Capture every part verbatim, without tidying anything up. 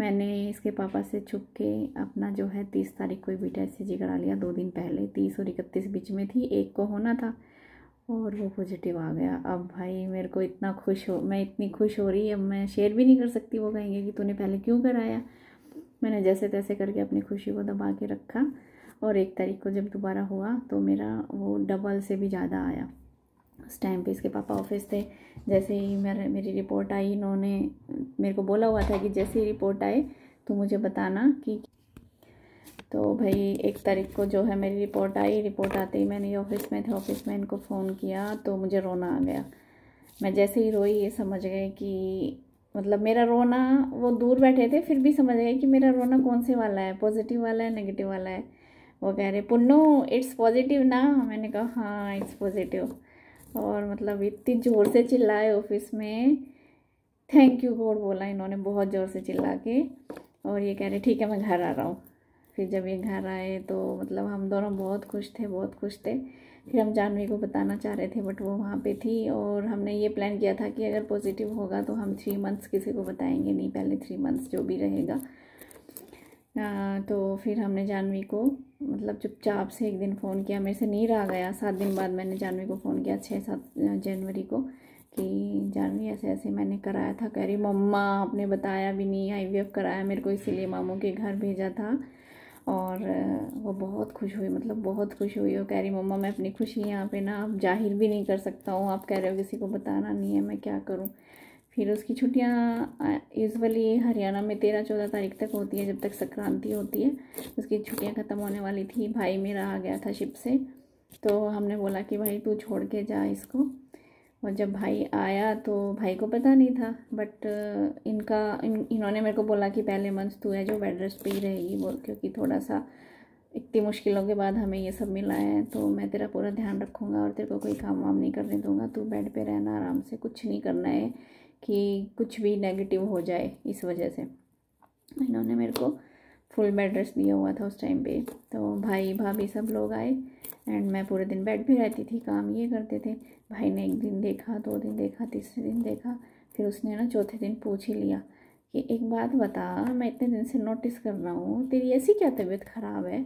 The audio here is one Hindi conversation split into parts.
मैंने इसके पापा से छुप के अपना जो है तीस तारीख को बेटा एच सी जी करा लिया, दो दिन पहले। तीस और इकतीस बीच में थी, एक को होना था और वो पॉजिटिव आ गया। अब भाई मेरे को इतना खुश हो मैं इतनी खुश हो रही, अब मैं शेयर भी नहीं कर सकती। वो कहेंगे कि तूने पहले क्यों कराया। मैंने जैसे तैसे करके अपनी खुशी को दबा के रखा और एक तारीख को जब दोबारा हुआ तो मेरा वो डबल से भी ज़्यादा आया। उस टाइम पे इसके पापा ऑफिस थे। जैसे ही मेरे मेरी रिपोर्ट आई, इन्होंने मेरे को बोला हुआ था कि जैसे ही रिपोर्ट आए तो मुझे बताना। कि तो भाई एक तारीख को जो है मेरी रिपोर्ट आई। रिपोर्ट आते ही मैंने ऑफिस में थे, ऑफिस में इनको फ़ोन किया तो मुझे रोना आ गया। मैं जैसे ही रोई ये समझ गए कि मतलब मेरा रोना, वो दूर बैठे थे फिर भी समझ गए कि मेरा रोना कौन से वाला है, पॉजिटिव वाला है नेगेटिव वाला है। वो कह रहे पुन्नू इट्स पॉजिटिव ना। मैंने कहा हाँ इट्स पॉजिटिव। और मतलब इतनी ज़ोर से चिल्लाए ऑफिस में, थैंक यू गॉड बोला इन्होंने बहुत ज़ोर से चिल्ला के। और ये कह रहे ठीक है मैं घर आ रहा हूँ। फिर जब ये घर आए तो मतलब हम दोनों बहुत खुश थे बहुत खुश थे फिर हम जाह्नवी को बताना चाह रहे थे बट वो वहाँ पे थी। और हमने ये प्लान किया था कि अगर पॉजिटिव होगा तो हम थ्री मंथ्स किसी को बताएंगे नहीं, पहले थ्री मंथ्स जो भी रहेगा। आ, तो फिर हमने जाह्नवी को मतलब चुपचाप से एक दिन फ़ोन किया। मेरे से नींद आ गया। सात दिन बाद मैंने जाह्नवी को फ़ोन किया, छः सात जनवरी को, कि जाह्नवी ऐसे ऐसे मैंने कराया था। कह रही मम्मा आपने बताया भी नहीं, आई वी एफ कराया मेरे को इसीलिए मामू के घर भेजा था। और वो बहुत खुश हुई, मतलब बहुत खुश हुई। वो कह रही मम्मा मैं अपनी खुशी यहाँ पे ना आप जाहिर भी नहीं कर सकता हूँ, आप कह रहे हो किसी को बताना नहीं है, मैं क्या करूँ। फिर उसकी छुट्टियाँ यूजुअली हरियाणा में तेरह चौदह तारीख तक होती है, जब तक संक्रांति होती है। उसकी छुट्टियाँ ख़त्म होने वाली थी। भाई मेरा आ गया था शिप से, तो हमने बोला कि भाई तू छोड़ के जा इसको। और जब भाई आया तो भाई को पता नहीं था, बट इनका इन, इन्होंने मेरे को बोला कि पहले मंथ तू है जो बेड रेस्ट पे ही रहेगी, बोल क्योंकि थोड़ा सा इतनी मुश्किलों के बाद हमें ये सब मिला है, तो मैं तेरा पूरा ध्यान रखूँगा और तेरे को कोई काम वाम नहीं करने दूँगा, तू बेड पे रहना आराम से, कुछ नहीं करना है कि कुछ भी नेगेटिव हो जाए। इस वजह से इन्होंने मेरे को फुल बेड रेस्ट दिया हुआ था उस टाइम पे। तो भाई भाभी सब लोग आए एंड मैं पूरे दिन बेड पे रहती थी, काम ये करते थे। भाई ने एक दिन देखा, दो दिन देखा, तीसरे दिन देखा, फिर उसने ना चौथे दिन पूछ ही लिया कि एक बात बता, मैं इतने दिन से नोटिस कर रहा हूँ तेरी ऐसी क्या तबीयत ख़राब है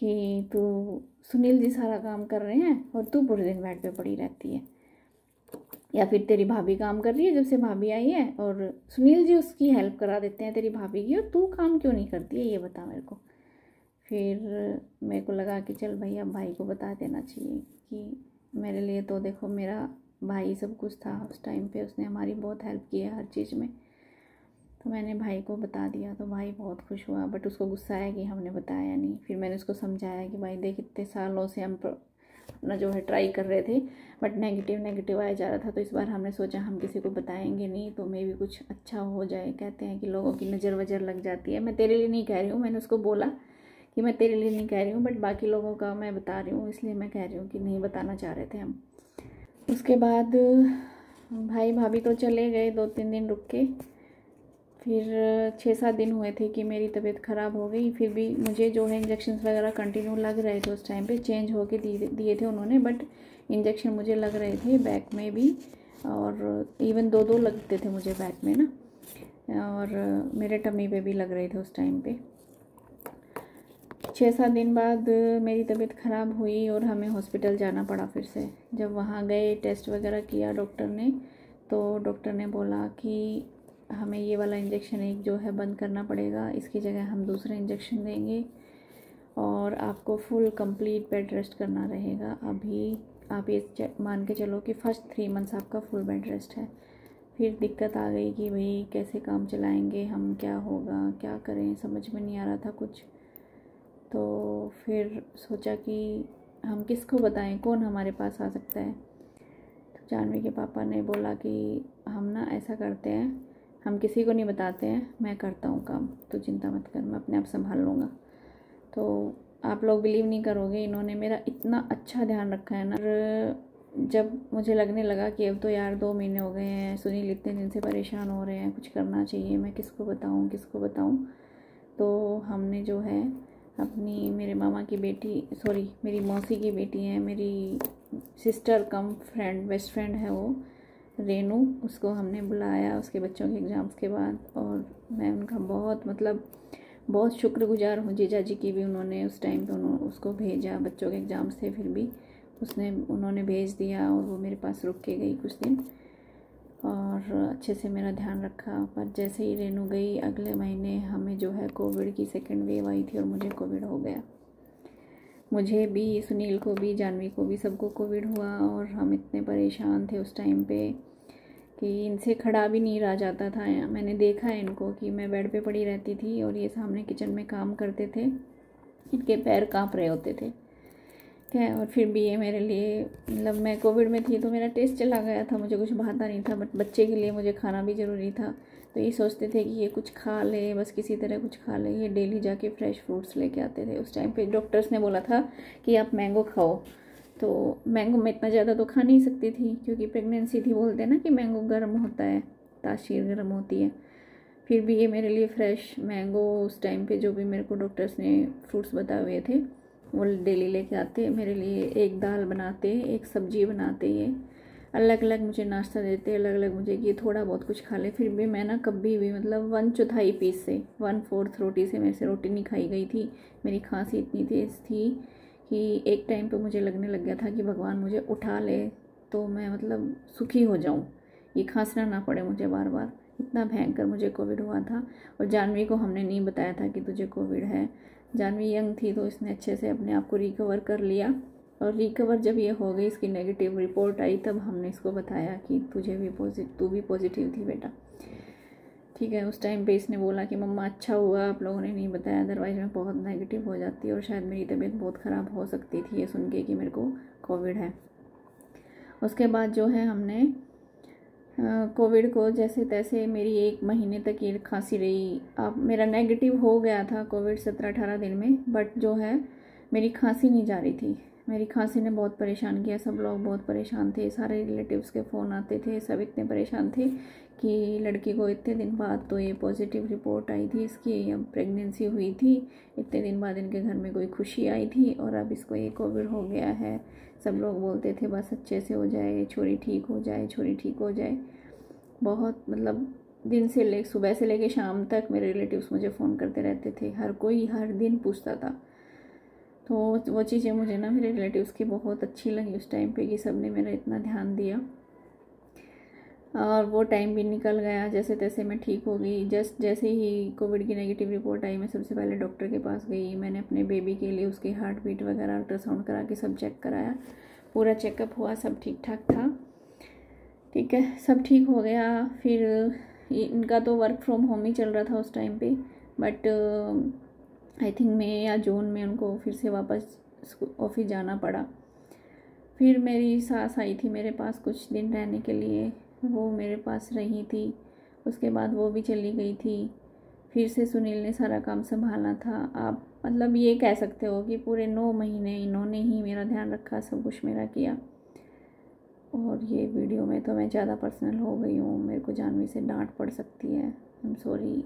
कि तू सुनील जी सारा काम कर रहे हैं और तू पूरे दिन बेड पे पड़ी रहती है, या फिर तेरी भाभी काम कर रही है जब से भाभी आई है और सुनील जी उसकी हेल्प करा देते हैं तेरी भाभी की, और तू काम क्यों नहीं करती है ये बता मेरे को। फिर मेरे को लगा कि चल भैया भाई को बता देना चाहिए कि मेरे लिए तो देखो मेरा भाई सब कुछ था उस टाइम पे, उसने हमारी बहुत हेल्प की है हर चीज़ में। तो मैंने भाई को बता दिया तो भाई बहुत खुश हुआ, बट उसको गुस्सा आया कि हमने बताया नहीं। फिर मैंने उसको समझाया कि भाई देख इतने सालों से हम अपना जो है ट्राई कर रहे थे बट नेगेटिव नेगेटिव आया जा रहा था, तो इस बार हमने सोचा हम किसी को बताएंगे नहीं तो मे भी कुछ अच्छा हो जाए। कहते हैं कि लोगों की नज़र वजर लग जाती है। मैं तेरे लिए नहीं कह रही हूँ, मैंने उसको बोला कि मैं तेरे लिए नहीं कह रही हूँ बट बाकी लोगों का मैं बता रही हूँ, इसलिए मैं कह रही हूँ कि नहीं बताना चाह रहे थे हम। उसके बाद भाई भाभी तो चले गए, दो तीन दिन रुक के, फिर छः सात दिन हुए थे कि मेरी तबीयत ख़राब हो गई। फिर भी मुझे जो है इंजेक्शन वगैरह कंटिन्यू लग रहे थे। उस टाइम पे चेंज होके दिए थे उन्होंने बट इंजेक्शन मुझे लग रहे थे बैक में भी, और इवन दो दो लगते थे मुझे बैक में ना, और मेरे टमी पे भी लग रहे थे उस टाइम पे। छः सात दिन बाद मेरी तबीयत ख़राब हुई और हमें हॉस्पिटल जाना पड़ा फिर से। जब वहाँ गए टेस्ट वगैरह किया डॉक्टर ने, तो डॉक्टर ने बोला कि हमें ये वाला इंजेक्शन एक जो है बंद करना पड़ेगा, इसकी जगह हम दूसरा इंजेक्शन देंगे और आपको फुल कंप्लीट बेड रेस्ट करना रहेगा। अभी आप ये मान के चलो कि फ़र्स्ट थ्री मंथ्स आपका फुल बेड रेस्ट है। फिर दिक्कत आ गई कि भाई कैसे काम चलाएँगे हम, क्या होगा, क्या करें, समझ में नहीं आ रहा था कुछ। तो फिर सोचा कि हम किसको बताएं, कौन हमारे पास आ सकता है। तो जाह्नवी के पापा ने बोला कि हम ना ऐसा करते हैं, हम किसी को नहीं बताते हैं, मैं करता हूँ काम, तो चिंता मत कर, मैं अपने आप संभाल लूँगा। तो आप लोग बिलीव नहीं करोगे इन्होंने मेरा इतना अच्छा ध्यान रखा है ना। जब मुझे लगने लगा कि अब तो यार दो महीने हो गए हैं, सुनील इतने दिन से परेशान हो रहे हैं, कुछ करना चाहिए, मैं किसको बताऊँ किसको बताऊँ, तो हमने जो है अपनी मेरे मामा की बेटी सॉरी मेरी मौसी की बेटी है, मेरी sister cum friend best friend है वो, रेनू, उसको हमने बुलाया उसके बच्चों के एग्ज़ाम्स के बाद, और मैं उनका बहुत मतलब बहुत शुक्रगुजार हूँ जीजा जी की भी। उन्होंने उस टाइम पे उन्होंने उसको भेजा, बच्चों के एग्ज़ाम्स थे फिर भी उसने उन्होंने भेज दिया और वो मेरे पास रुक के गई कुछ दिन और अच्छे से मेरा ध्यान रखा। पर जैसे ही रेनू गई अगले महीने हमें जो है कोविड की सेकेंड वेव आई थी और मुझे कोविड हो गया। मुझे भी, सुनील को भी, जाह्नवी को भी, सबको कोविड हुआ और हम इतने परेशान थे उस टाइम पे कि इनसे खड़ा भी नहीं रहा जाता था। मैंने देखा है इनको कि मैं बेड पे पड़ी रहती थी और ये सामने किचन में काम करते थे, इनके पैर कांप रहे होते थे क्या, और फिर भी ये मेरे लिए मतलब मैं कोविड में थी तो मेरा टेस्ट चला गया था, मुझे कुछ भाता नहीं था, बट बच्चे के लिए मुझे खाना भी ज़रूरी था। तो ये सोचते थे कि ये कुछ खा ले, बस किसी तरह कुछ खा ले। ये डेली जाके फ्रेश फ्रूट्स लेके आते थे। उस टाइम पे डॉक्टर्स ने बोला था कि आप मैंगो खाओ, तो मैंगो मैं इतना ज़्यादा तो खा नहीं सकती थी क्योंकि प्रेगनेंसी थी। बोलते हैं ना कि मैंगो गर्म होता है, तासीर गर्म होती है। फिर भी ये मेरे लिए फ़्रेश मैंगो उस टाइम पर जो भी मेरे को डॉक्टर्स ने फ्रूट्स बताए हुए थे वो डेली लेके आते मेरे लिए। एक दाल बनाते, एक सब्जी बनाते, ये अलग अलग मुझे नाश्ता देते, अलग अलग मुझे कि थोड़ा बहुत कुछ खा ले। फिर भी मैं ना कभी भी मतलब वन चौथाई पीस से वन फोर्थ रोटी से मेरे से रोटी नहीं खाई गई थी। मेरी खांसी इतनी तेज़ थी कि एक टाइम पे मुझे लगने लग गया था कि भगवान मुझे उठा ले तो मैं मतलब सुखी हो जाऊँ, ये खांसना ना पड़े मुझे बार बार। इतना भयंकर मुझे कोविड हुआ था। और जाह्नवी को हमने नहीं बताया था कि तुझे कोविड है, जाह्नवी यंग थी तो इसने अच्छे से अपने आप को रिकवर कर लिया। और रिकवर जब ये हो गई, इसकी नेगेटिव रिपोर्ट आई, तब हमने इसको बताया कि तुझे भी पॉजिटिव, तू भी पॉजिटिव थी बेटा, ठीक है। उस टाइम पे इसने बोला कि मम्मा अच्छा हुआ आप लोगों ने नहीं बताया, अदरवाइज़ मैं बहुत नेगेटिव हो जाती और शायद मेरी तबीयत बहुत ख़राब हो सकती थी ये सुन के कि मेरे को कोविड है। उसके बाद जो है हमने कोविड को जैसे तैसे, मेरी एक महीने तक ये खांसी रही। अब मेरा नेगेटिव हो गया था कोविड सत्रह अठारह दिन में, बट जो है मेरी खांसी नहीं जा रही थी। मेरी खांसी ने बहुत परेशान किया, सब लोग बहुत परेशान थे, सारे रिलेटिव्स के फ़ोन आते थे, सब इतने परेशान थे कि लड़की को इतने दिन बाद तो ये पॉजिटिव रिपोर्ट आई थी इसकी, अब प्रेगनेंसी हुई थी, इतने दिन बाद इनके घर में कोई खुशी आई थी और अब इसको ये कोविड हो गया है। सब लोग बोलते थे बस अच्छे से हो जाए, छोरी ठीक हो जाए, छोरी ठीक हो जाए। बहुत मतलब दिन से ले सुबह से लेके शाम तक मेरे रिलेटिव्स मुझे फ़ोन करते रहते थे, हर कोई हर दिन पूछता था। तो वो चीज़ें मुझे ना मेरे रिलेटिव्स की बहुत अच्छी लगी उस टाइम पे कि सब ने मेरा इतना ध्यान दिया। और वो टाइम भी निकल गया, जैसे तैसे मैं ठीक हो गई। जस्ट जैसे ही कोविड की नेगेटिव रिपोर्ट आई, मैं सबसे पहले डॉक्टर के पास गई। मैंने अपने बेबी के लिए उसकी हार्ट बीट वगैरह अल्ट्रासाउंड करा के सब चेक कराया, पूरा चेकअप हुआ, सब ठीक ठाक था, ठीक है, सब ठीक हो गया। फिर इनका तो वर्क फ्रॉम होम ही चल रहा था उस टाइम पर, बट आई थिंक मई या जून में उनको फिर से वापस ऑफिस जाना पड़ा। फिर मेरी सास आई थी मेरे पास कुछ दिन रहने के लिए, वो मेरे पास रही थी, उसके बाद वो भी चली गई थी। फिर से सुनील ने सारा काम संभालना था। आप मतलब ये कह सकते हो कि पूरे नौ महीने इन्होंने ही मेरा ध्यान रखा, सब कुछ मेरा किया। और ये वीडियो में तो मैं ज़्यादा पर्सनल हो गई हूँ, मेरे को जाह्नवी से डांट पड़ सकती है, आई एम सॉरी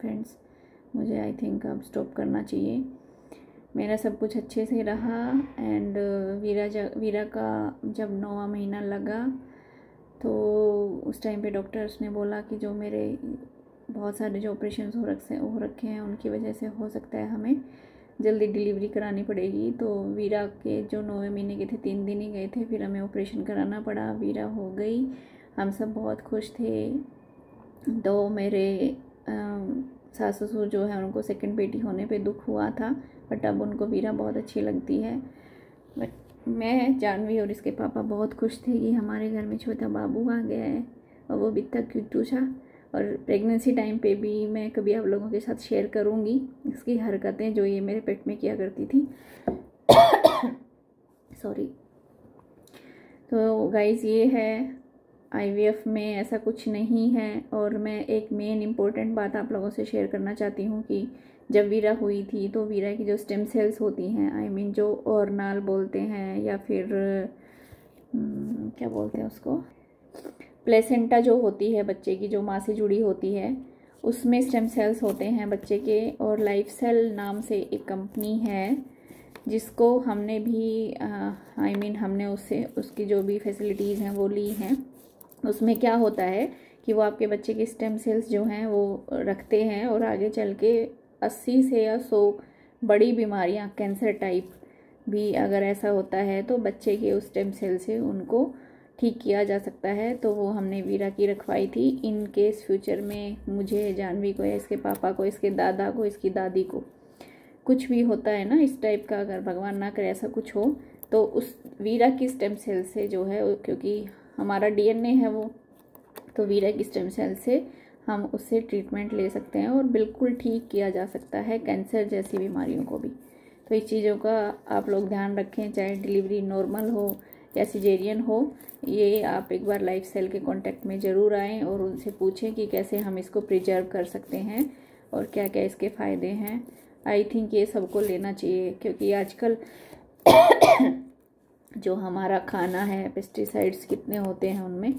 फ्रेंड्स, मुझे आई थिंक अब स्टॉप करना चाहिए। मेरा सब कुछ अच्छे से रहा। एंड वीरा वीरा का जब नौवा महीना लगा तो उस टाइम पे डॉक्टर्स ने बोला कि जो मेरे बहुत सारे जो ऑपरेशन हो रखे हो रखे हैं उनकी वजह से हो सकता है हमें जल्दी डिलीवरी करानी पड़ेगी। तो वीरा के जो नौवें महीने के थे तीन दिन ही गए थे, फिर हमें ऑपरेशन कराना पड़ा, वीरा हो गई, हम सब बहुत खुश थे। तो मेरे आ, सास ससुर जो है उनको सेकंड बेटी होने पे दुख हुआ था, बट अब उनको वीरा बहुत अच्छी लगती है। बट मैं, जाह्नवी और इसके पापा बहुत खुश थे कि हमारे घर में छोटा बाबू आ गया है, और वो भी इतना क्यूट सा। और प्रेगनेंसी टाइम पे भी मैं कभी आप लोगों के साथ शेयर करूँगी इसकी हरकतें जो ये मेरे पेट में किया करती थी। सॉरी। तो गाइज़ ये है, आई वी एफ में ऐसा कुछ नहीं है। और मैं एक मेन इम्पोर्टेंट बात आप लोगों से शेयर करना चाहती हूँ कि जब वीरा हुई थी तो वीरा की जो स्टेम सेल्स होती हैं, आई मीन जो ओरनाल बोलते हैं या फिर क्या बोलते हैं उसको, प्लेसेंटा जो होती है बच्चे की, जो माँ से जुड़ी होती है, उसमें स्टेम सेल्स होते हैं बच्चे के। और लाइफ सेल नाम से एक कंपनी है जिसको हमने भी आई मीन हमने उससे उसकी जो भी फैसिलिटीज़ हैं वो ली हैं। उसमें क्या होता है कि वो आपके बच्चे की स्टेम सेल्स जो हैं वो रखते हैं और आगे चल के अस्सी से या सौ बड़ी बीमारियां, कैंसर टाइप भी अगर ऐसा होता है तो बच्चे के उस स्टेम सेल से उनको ठीक किया जा सकता है। तो वो हमने वीरा की रखवाई थी इन केस फ्यूचर में मुझे, जाह्नवी को या इसके पापा को, इसके दादा को, इसकी दादी को कुछ भी होता है ना इस टाइप का, अगर भगवान ना करे ऐसा कुछ हो, तो उस वीरा की स्टेम सेल से जो है, क्योंकि हमारा डीएनए है वो, तो वीरा की स्टेम सेल से हम उससे ट्रीटमेंट ले सकते हैं और बिल्कुल ठीक किया जा सकता है कैंसर जैसी बीमारियों को भी। तो इस चीज़ों का आप लोग ध्यान रखें, चाहे डिलीवरी नॉर्मल हो या सिजेरियन हो, ये आप एक बार लाइफ सेल के कांटेक्ट में ज़रूर आएँ और उनसे पूछें कि कैसे हम इसको प्रिजर्व कर सकते हैं और क्या क्या इसके फ़ायदे हैं। आई थिंक ये सबको लेना चाहिए, क्योंकि आजकल जो हमारा खाना है, पेस्टिसाइड्स कितने होते हैं उनमें,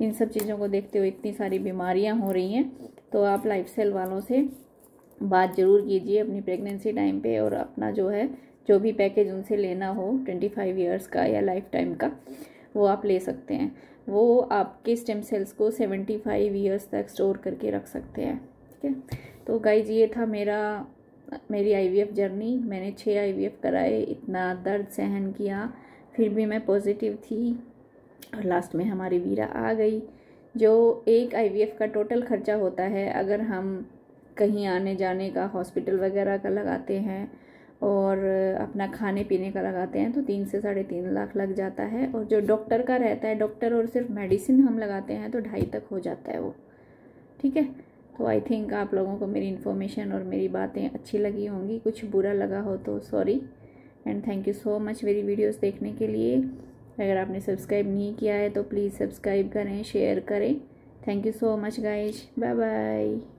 इन सब चीज़ों को देखते हुए इतनी सारी बीमारियां हो रही हैं। तो आप लाइफ सेल वालों से बात ज़रूर कीजिए अपनी प्रेगनेंसी टाइम पे, और अपना जो है जो भी पैकेज उनसे लेना हो पच्चीस इयर्स का या लाइफ टाइम का, वो आप ले सकते हैं। वो आपके स्टेम सेल्स को पचहत्तर इयर्स तक स्टोर करके रख सकते हैं, ठीक है। तो गाइज ये था मेरा मेरी आईवीएफ जर्नी। मैंने छः आईवीएफ कराए, इतना दर्द सहन किया, फिर भी मैं पॉजिटिव थी और लास्ट में हमारी वीरा आ गई। जो एक आईवीएफ का टोटल खर्चा होता है, अगर हम कहीं आने जाने का, हॉस्पिटल वगैरह का लगाते हैं और अपना खाने पीने का लगाते हैं, तो तीन से साढ़े तीन लाख लग जाता है। और जो डॉक्टर का रहता है, डॉक्टर और सिर्फ मेडिसिन हम लगाते हैं तो ढाई तक हो जाता है वो, ठीक है। तो आई थिंक आप लोगों को मेरी इन्फॉर्मेशन और मेरी बातें अच्छी लगी होंगी, कुछ बुरा लगा हो तो sorry, and thank you so much मेरी वीडियोस देखने के लिए। अगर आपने सब्सक्राइब नहीं किया है तो प्लीज़ सब्सक्राइब करें, शेयर करें। Thank you so much guys, bye bye.